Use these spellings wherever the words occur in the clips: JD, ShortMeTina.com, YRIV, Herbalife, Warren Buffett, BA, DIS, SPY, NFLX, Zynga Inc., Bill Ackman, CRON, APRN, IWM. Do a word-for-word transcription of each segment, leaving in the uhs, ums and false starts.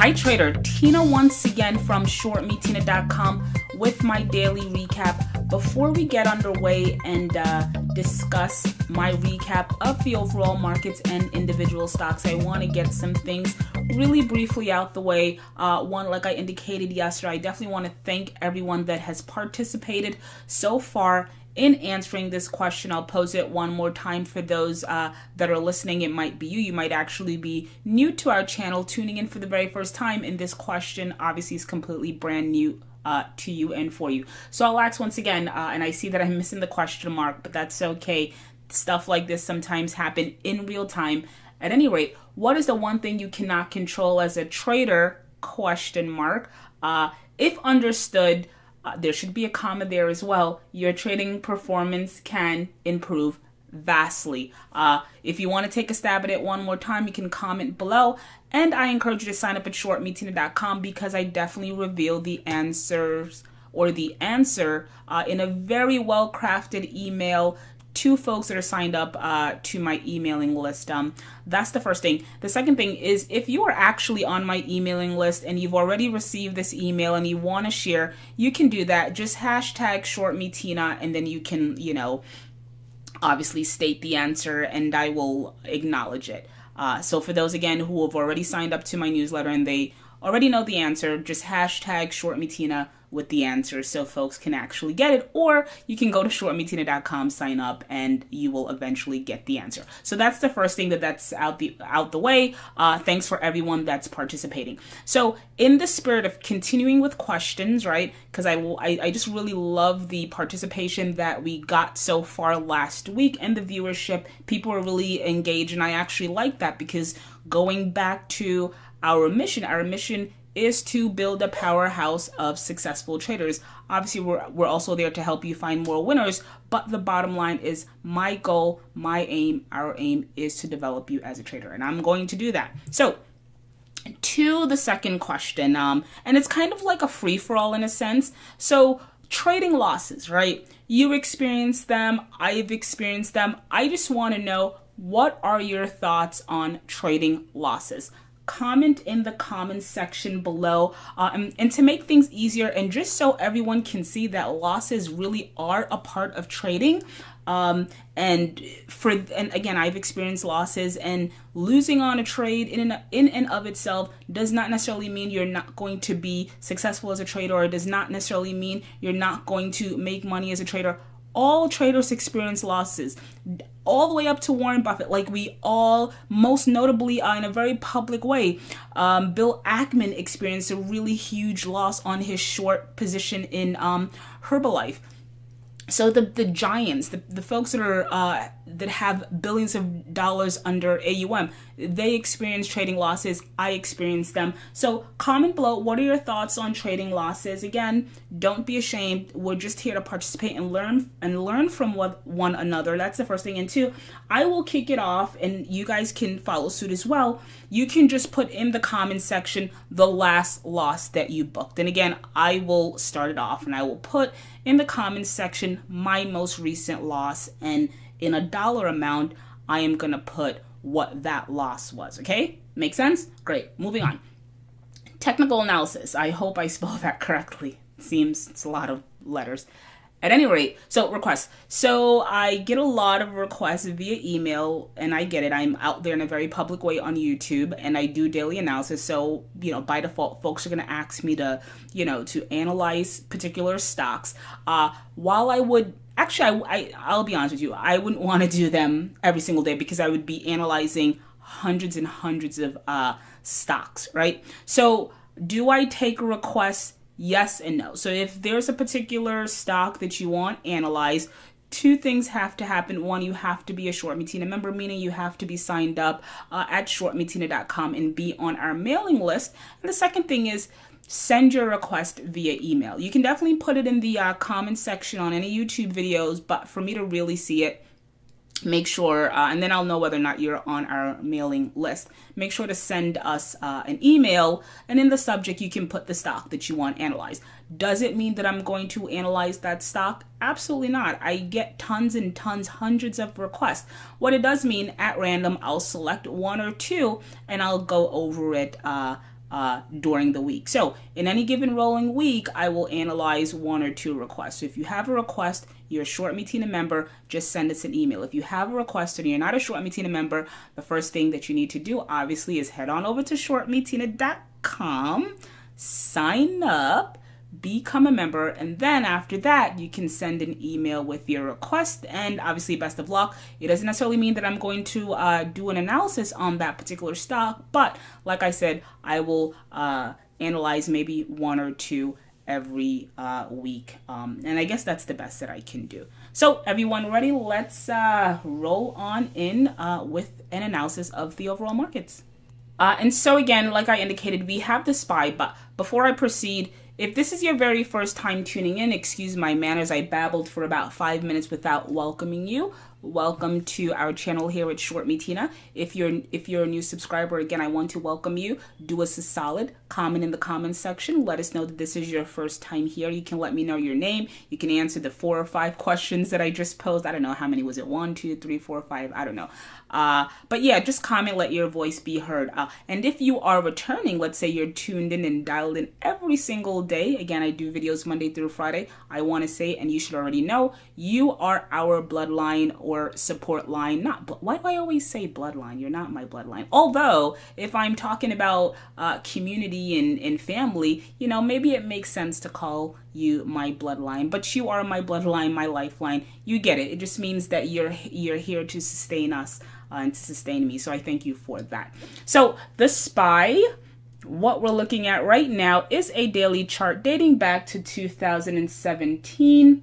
Hi Trader, Tina once again from Short Me Tina dot com with my daily recap. Before we get underway and uh, discuss my recap of the overall markets and individual stocks, I want to get some things really briefly out the way. Uh, one, like I indicated yesterday, I definitely want to thank everyone that has participated so far in answering this question. I'll pose it one more time for those uh, that are listening. It might be you. You might actually be new to our channel, tuning in for the very first time, and this question obviously is completely brand new uh, to you and for you. So I'll ask once again, uh, and I see that I'm missing the question mark, but that's okay. Stuff like this sometimes happen in real time. At any rate, what is the one thing you cannot control as a trader? Question mark. Uh, if understood, Uh, there should be a comma there as well. Your trading performance can improve vastly. Uh, if you want to take a stab at it one more time, you can comment below. And I encourage you to sign up at Short Me Tina dot com because I definitely reveal the answers or the answer uh, in a very well-crafted email to folks that are signed up uh, to my emailing list. Um, that's the first thing. The second thing is, if you are actually on my emailing list and you've already received this email and you want to share, you can do that. Just hashtag ShortMeTina, and then you can, you know, obviously state the answer and I will acknowledge it. Uh, so for those, again, who have already signed up to my newsletter and they already know the answer, just hashtag ShortMeTina with the answer so folks can actually get it, or you can go to Short Me Tina dot com, sign up, and you will eventually get the answer. So that's the first thing that that's out the out the way. Uh, thanks for everyone that's participating. So in the spirit of continuing with questions, right, because I, I, I just really love the participation that we got so far last week and the viewership. People are really engaged, and I actually like that because going back to our mission, our mission is to build a powerhouse of successful traders. Obviously, we're, we're also there to help you find more winners, but the bottom line is my goal, my aim, our aim is to develop you as a trader, and I'm going to do that. So to the second question, um, and it's kind of like a free-for-all in a sense. So trading losses, right? You experience them, I've experienced them. I just want to know, what are your thoughts on trading losses? Comment in the comments section below. Uh, and, and to make things easier, and just so everyone can see that losses really are a part of trading. Um, and for and again, I've experienced losses, and losing on a trade in and, in and of itself does not necessarily mean you're not going to be successful as a trader, or it does not necessarily mean you're not going to make money as a trader. All traders experience losses, all the way up to Warren Buffett. Like, we all, most notably uh, in a very public way, um, Bill Ackman experienced a really huge loss on his short position in um, Herbalife. So the, the giants, the, the folks that are uh, that have billions of dollars under A U M, they experience trading losses. I experience them. So comment below, what are your thoughts on trading losses? Again, don't be ashamed. We're just here to participate and learn and learn from what, one another. That's the first thing. And two, I will kick it off, and you guys can follow suit as well. You can just put in the comment section the last loss that you booked. And again, I will start it off, and I will put in the comments section my most recent loss, and in a dollar amount, I am gonna put what that loss was, okay? Make sense? Great, moving on. Technical analysis. I hope I spelled that correctly. Seems it's a lot of letters. At any rate, so requests. So I get a lot of requests via email, and I get it. I'm out there in a very public way on YouTube, and I do daily analysis. So, you know, by default, folks are going to ask me to, you know, to analyze particular stocks. Uh, while I would, actually, I, I, I'll be honest with you, I wouldn't want to do them every single day because I would be analyzing hundreds and hundreds of uh, stocks, right? So do I take requests? Yes and no. So if there's a particular stock that you want analyzed, two things have to happen. One, you have to be a Short Me Tina member, meaning you have to be signed up uh, at Short Me Tina dot com and be on our mailing list. And the second thing is, send your request via email. You can definitely put it in the uh, comment section on any YouTube videos, but for me to really see it, make sure, uh, and then I'll know whether or not you're on our mailing list. Make sure to send us uh, an email, and in the subject, you can put the stock that you want analyzed. Does it mean that I'm going to analyze that stock? Absolutely not. I get tons and tons, hundreds of requests. What it does mean, at random, I'll select one or two, and I'll go over it uh, uh, during the week. So in any given rolling week, I will analyze one or two requests. So if you have a request, you're a Short Me Tina member, just send us an email. If you have a request and you're not a Short Me Tina member, the first thing that you need to do, obviously, is head on over to short me tina dot com, sign up, become a member, and then after that you can send an email with your request. And obviously, best of luck. It doesn't necessarily mean that I'm going to uh, do an analysis on that particular stock, but like I said, I will uh, analyze maybe one or two every uh, week, um, and I guess that's the best that I can do. So everyone ready? Let's uh, roll on in uh, with an analysis of the overall markets. Uh, and so again, like I indicated, we have the S P Y, but before I proceed, if this is your very first time tuning in, excuse my manners, I babbled for about five minutes without welcoming you. Welcome to our channel here at Short Me Tina. If you're, if you're a new subscriber, again, I want to welcome you. Do us a solid, comment in the comments section. Let us know that this is your first time here. You can let me know your name. You can answer the four or five questions that I just posed. I don't know how many was it, one, two, three, four, five, I don't know. Uh, but yeah, just comment, let your voice be heard. Uh, and if you are returning, let's say you're tuned in and dialed in every single day. Again, I do videos Monday through Friday. I want to say, and you should already know, you are our bloodline or support line. Not, why do I always say bloodline? You're not my bloodline. Although, if I'm talking about uh, community and, and family, you know, maybe it makes sense to call you my bloodline, but you are my bloodline, my lifeline. You get it. It just means that you're, you're here to sustain us. Uh, and to sustain me. So I thank you for that. So the S P Y, what we're looking at right now is a daily chart dating back to two thousand seventeen.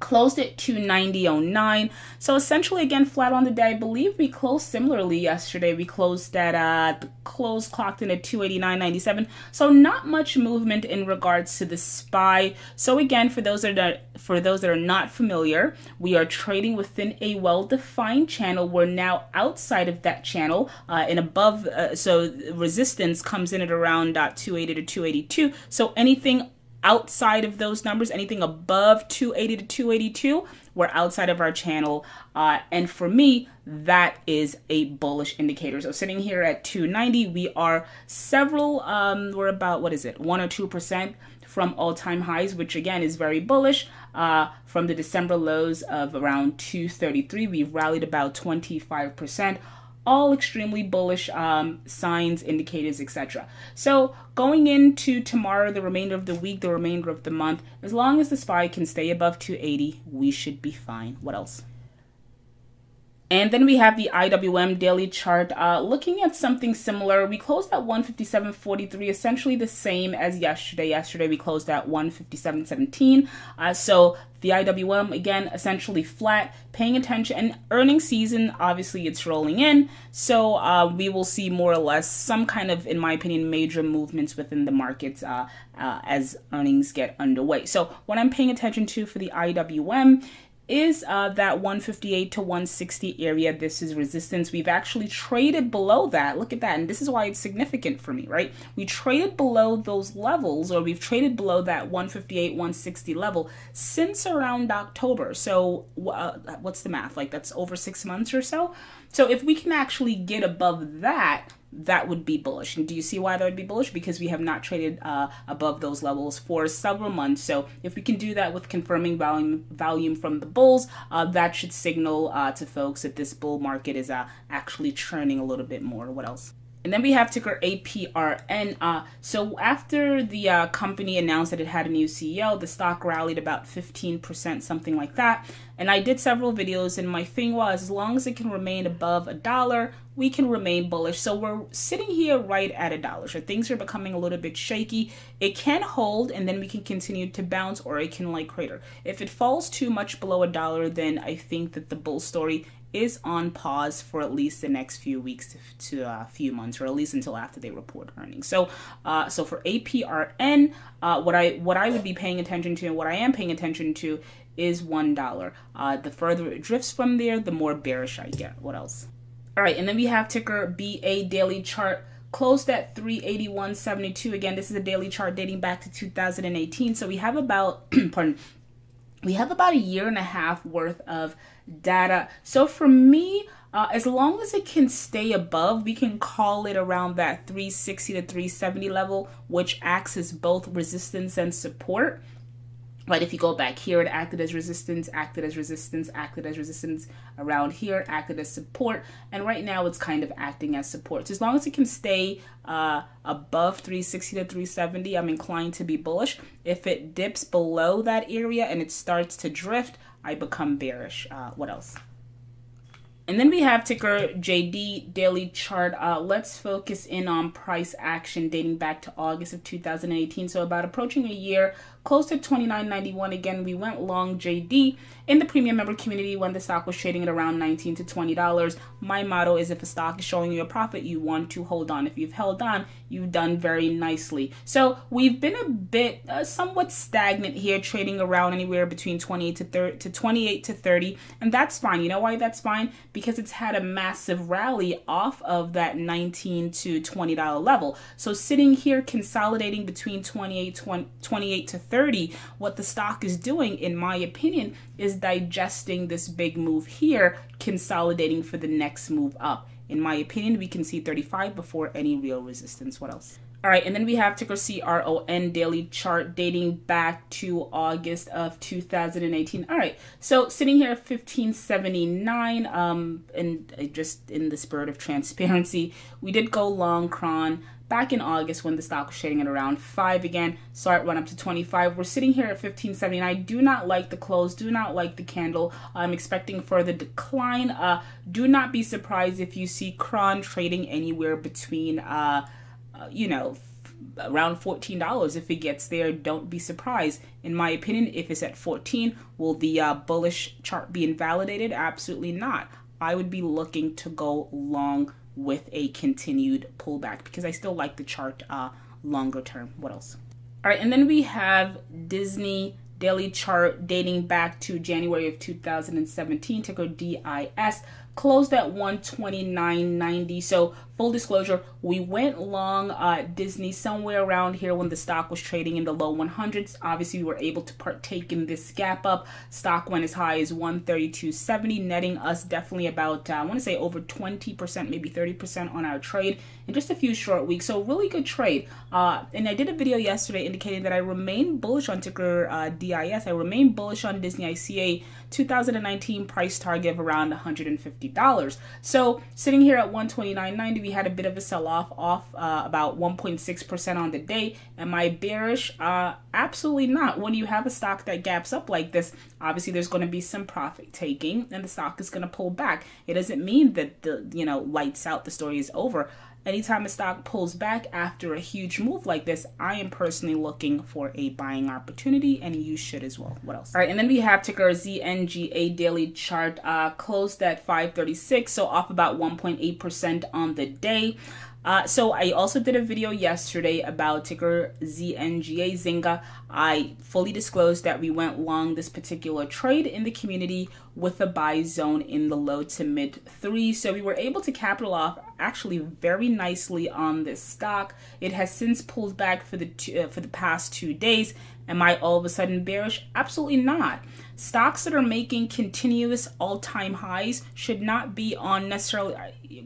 Closed at two ninety oh nine. So essentially, again, flat on the day. I believe we closed similarly yesterday. We closed at uh, the close clocked in at two eighty-nine ninety-seven. So not much movement in regards to the S P Y. So again, for those that are, for those that are not familiar, we are trading within a well-defined channel. We're now outside of that channel uh, and above. Uh, so resistance comes in at around uh, two eighty to two eighty-two. So anything outside of those numbers, anything above two eighty to two eighty-two, we're outside of our channel. Uh, and for me, that is a bullish indicator. So sitting here at two ninety, we are several, um, we're about, what is it, one or two percent from all-time highs, which again is very bullish. Uh, from the December lows of around two thirty-three, we've rallied about twenty-five percent. All extremely bullish um, signs, indicators, et cetera. So going into tomorrow, the remainder of the week, the remainder of the month, as long as the S P Y can stay above two eighty, we should be fine. What else? And then we have the I W M daily chart. Uh, looking at something similar, we closed at one fifty-seven forty-three, essentially the same as yesterday. Yesterday, we closed at one fifty-seven seventeen. Uh, so the I W M, again, essentially flat, paying attention. And earnings season, obviously, it's rolling in. So uh, we will see more or less some kind of, in my opinion, major movements within the markets uh, uh, as earnings get underway. So what I'm paying attention to for the I W M is uh, that one fifty-eight to one sixty area. This is resistance. We've actually traded below that. Look at that. And this is why it's significant for me, right? We traded below those levels, or we've traded below that one fifty-eight, one sixty level since around October. So uh, what's the math? Like, that's over six months or so. So if we can actually get above that, that would be bullish. And do you see why that would be bullish? Because we have not traded uh, above those levels for several months. So if we can do that with confirming volume volume from the bulls, uh, that should signal uh, to folks that this bull market is uh, actually churning a little bit more. What else? And then we have ticker A P R N. Uh, so after the uh, company announced that it had a new C E O, the stock rallied about fifteen percent, something like that. And I did several videos, and my thing was, as long as it can remain above a dollar, we can remain bullish. So we're sitting here right at a dollar. So things are becoming a little bit shaky. It can hold, and then we can continue to bounce, or it can like crater. If it falls too much below a dollar, then I think that the bull story is on pause for at least the next few weeks to a uh, few months, or at least until after they report earnings. So, uh, so for A P R N, uh, what I what I would be paying attention to, and what I am paying attention to, is one dollar. Uh, the further it drifts from there, the more bearish I get. What else? All right, and then we have ticker B A daily chart. Closed at three eighty-one seventy-two. Again, this is a daily chart dating back to two thousand eighteen. So we have about pardon, we have about a year and a half worth of data. So for me, Uh, as long as it can stay above, we can call it around that three sixty to three seventy level, which acts as both resistance and support. But if you go back here, it acted as resistance, acted as resistance, acted as resistance. Around here, it acted as support. And right now, it's kind of acting as support. So as long as it can stay uh, above three sixty to three seventy, I'm inclined to be bullish. If it dips below that area and it starts to drift, I become bearish. Uh, what else? And then we have ticker J D daily chart. Uh, let's focus in on price action dating back to August of two thousand eighteen. So about approaching a year, close to twenty-nine ninety-one. Again, we went long J D in the premium member community when the stock was trading at around nineteen to twenty dollars. My motto is if a stock is showing you a profit, you want to hold on. If you've held on, you've done very nicely. So we've been a bit uh, somewhat stagnant here, trading around anywhere between twenty-eight to thirty, and that's fine. You know why that's fine? Because it's had a massive rally off of that nineteen to twenty dollar level. So sitting here consolidating between twenty-eight to thirty, what the stock is doing, in my opinion, is digesting this big move here, consolidating for the next move up. In my opinion, we can see thirty-five before any real resistance. What else? All right, and then we have ticker C R O N daily chart dating back to August of two thousand eighteen. All right, so sitting here at fifteen seventy-nine, um, and just in the spirit of transparency, we did go long C R O N back in August when the stock was trading at around five again. So it went up to twenty-five. We're sitting here at fifteen seventy-nine. I do not like the close, do not like the candle. I'm expecting further decline. Uh, do not be surprised if you see C R O N trading anywhere between uh, Uh, you know, around fourteen dollars. If it gets there, don't be surprised. In my opinion, if it's at fourteen, will the uh, bullish chart be invalidated? Absolutely not. I would be looking to go long with a continued pullback because I still like the chart uh, longer term. What else? All right, and then we have Disney daily chart dating back to January of two thousand seventeen, ticker D I S. Closed at one twenty-nine ninety. So full disclosure, we went long uh, Disney somewhere around here when the stock was trading in the low hundreds. Obviously, we were able to partake in this gap up. Stock went as high as one thirty-two seventy, netting us definitely about, uh, I want to say over twenty percent, maybe thirty percent on our trade in just a few short weeks. So really good trade. Uh, and I did a video yesterday indicating that I remain bullish on ticker uh, D I S. I remain bullish on Disney. I see a two thousand nineteen price target of around one hundred fifty dollars. So sitting here at one twenty-nine ninety, we had a bit of a sell-off, off uh, about one point six percent on the day. Am I bearish? Uh, absolutely not. When you have a stock that gaps up like this, obviously there's going to be some profit taking, and the stock is going to pull back. It doesn't mean that the you know lights out, the story is over. Anytime a stock pulls back after a huge move like this, I am personally looking for a buying opportunity, and you should as well. What else? All right, and then we have ticker Z N G A daily chart, uh, closed at five thirty-six, so off about one point eight percent on the day. Uh, so I also did a video yesterday about ticker Z N G A, Zynga. I fully disclosed that we went long this particular trade in the community with a buy zone in the low to mid three. So we were able to capitalize off actually very nicely on this stock. It has since pulled back for the, two, uh, for the past two days. Am I all of a sudden bearish? Absolutely not. Stocks that are making continuous all-time highs should not be on necessarily,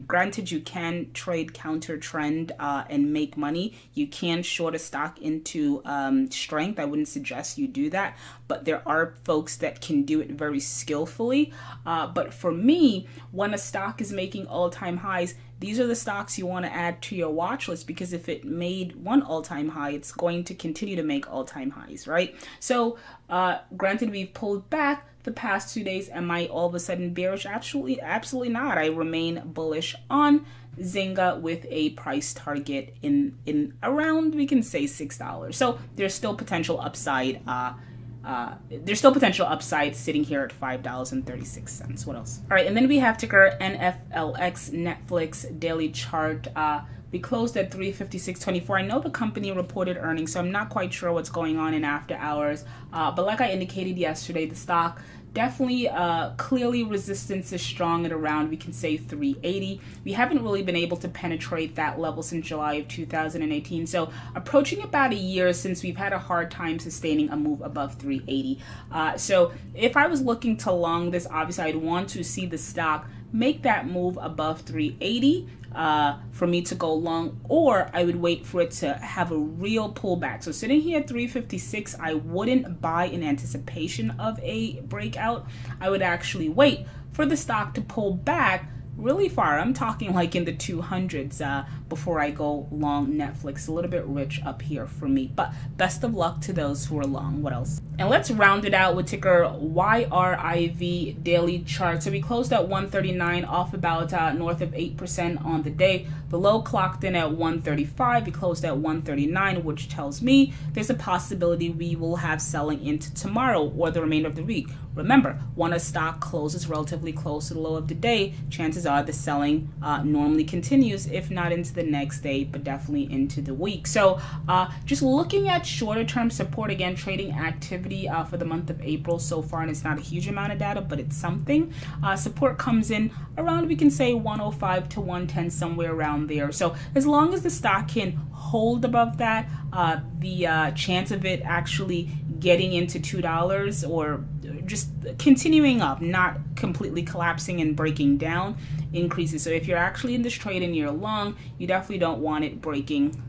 granted you can trade counter trend uh, and make money. You can short a stock into um, strength. I wouldn't suggest you do that, but there are folks that can do it very skillfully. Uh, but for me, when a stock is making all-time highs, these are the stocks you want to add to your watch list because if it made one all-time high, it's going to continue to make all-time highs, right? So uh, granted, we've pulled back the past two days. Am I all of a sudden bearish? Absolutely, absolutely not. I remain bullish on Zynga with a price target in, in around, we can say six dollars. So there's still potential upside. Uh, Uh, there's still potential upside sitting here at five dollars and thirty-six cents. What else? All right, and then we have ticker N F L X, Netflix daily chart. Uh, we closed at three fifty-six twenty-four. I know the company reported earnings, so I'm not quite sure what's going on in after hours. Uh, but like I indicated yesterday, the stock definitely, uh, clearly resistance is strong at around, we can say three eighty. We haven't really been able to penetrate that level since July of two thousand eighteen. So approaching about a year since we've had a hard time sustaining a move above three eighty. Uh, so if I was looking to long this, obviously I'd want to see the stock make that move above three eighty uh, for me to go long, or I would wait for it to have a real pullback. So sitting here at three fifty-six, I wouldn't buy in anticipation of a breakout. I would actually wait for the stock to pull back really far. I'm talking like in the two hundreds uh, before I go long Netflix. A little bit rich up here for me, but best of luck to those who are long. What else? And let's round it out with ticker Y R I V daily chart. So we closed at one thirty-nine, off about uh, north of eight percent on the day. The low clocked in at one thirty-five. We closed at one thirty-nine, which tells me there's a possibility we will have selling into tomorrow or the remainder of the week. Remember, when a stock closes relatively close to the low of the day, chances are the selling uh, normally continues, if not into the next day, but definitely into the week. So uh, just looking at shorter term support, again, trading activity uh, for the month of April so far, and it's not a huge amount of data, but it's something. Uh, support comes in around, we can say, one oh five to one ten, somewhere around there. So as long as the stock can hold above that, uh, the uh, chance of it actually getting into two dollars or just continuing up, not completely collapsing and breaking down, increases. So if you're actually in this trade and you're long, you definitely don't want it breaking.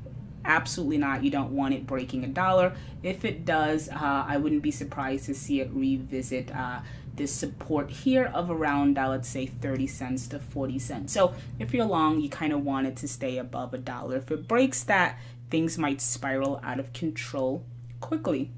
Absolutely not. You don't want it breaking a dollar. If it does, uh, I wouldn't be surprised to see it revisit uh, this support here of around, uh, let's say, thirty cents to forty cents. So if you're long, you kind of want it to stay above a dollar. If it breaks that, things might spiral out of control quickly.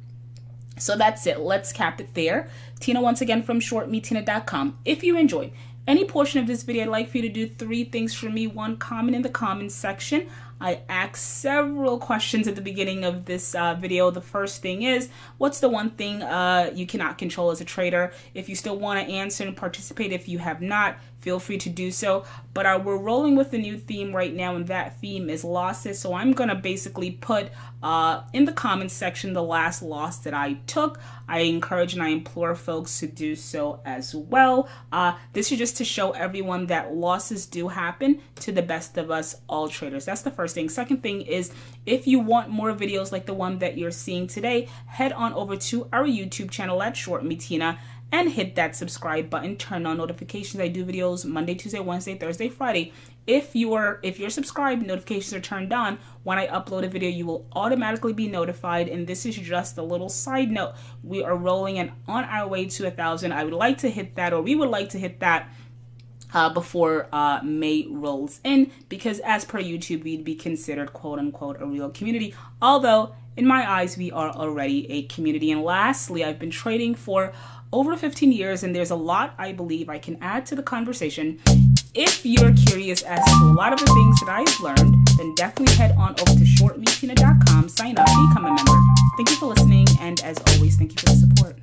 So that's it. Let's cap it there. Tina once again from Short Me Tina dot com. If you enjoyed any portion of this video, I'd like for you to do three things for me. One, comment in the comments section. I asked several questions at the beginning of this uh, video. The first thing is, what's the one thing uh, you cannot control as a trader? If you still want to answer and participate, if you have not, feel free to do so. But uh, we're rolling with a new theme right now, and that theme is losses. So I'm going to basically put uh, in the comments section the last loss that I took. I encourage and I implore folks to do so as well. Uh, this is just to show everyone that losses do happen to the best of us, all traders. That's the first thing. Second thing is, if you want more videos like the one that you're seeing today, head on over to our YouTube channel at Short Me Tina and hit that subscribe button. Turn on notifications. I do videos Monday, Tuesday, Wednesday, Thursday, Friday. If you're if you're subscribed, notifications are turned on. When I upload a video, you will automatically be notified. And this is just a little side note. We are rolling and on our way to a thousand. I would like to hit that, or we would like to hit that Uh, before uh, May rolls in, because as per YouTube, we'd be considered quote unquote a real community. Although in my eyes, we are already a community. And lastly, I've been trading for over fifteen years, and there's a lot I believe I can add to the conversation. If you're curious as to a lot of the things that I've learned, then definitely head on over to Short Me Tina dot com, sign up, become a member. Thank you for listening, and as always, thank you for the support.